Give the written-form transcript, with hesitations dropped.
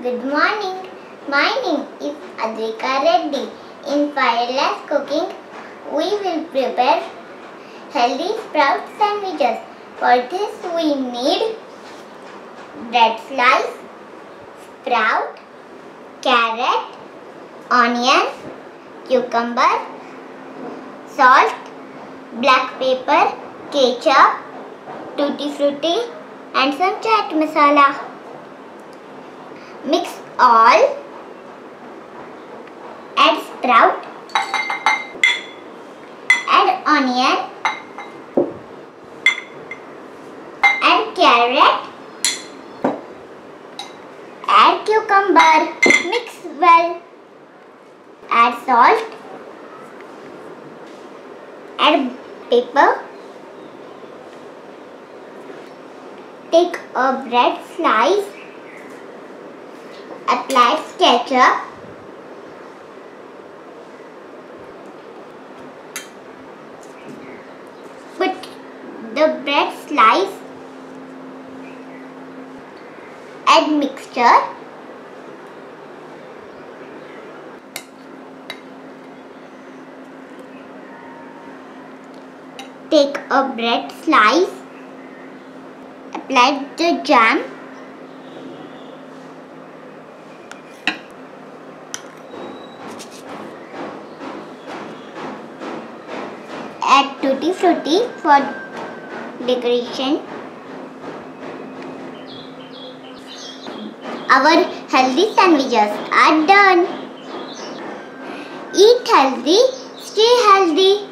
Good morning. My name is Adrika Reddy. In Fireless Cooking, we will prepare healthy sprout sandwiches. For this, we need bread slice, sprout, carrot, onions, cucumber, salt, black pepper, ketchup, tutti frutti, and some chaat masala. Mix all. Add sprout. Add onion. Add carrot. Add cucumber. Mix well. Add salt. Add pepper. Take a bread slice. Apply ketchup. Put the bread slice. Add mixture. Take a bread slice. Apply the jam. Add tutti frutti for decoration. Our healthy sandwiches are done. Eat healthy, stay healthy.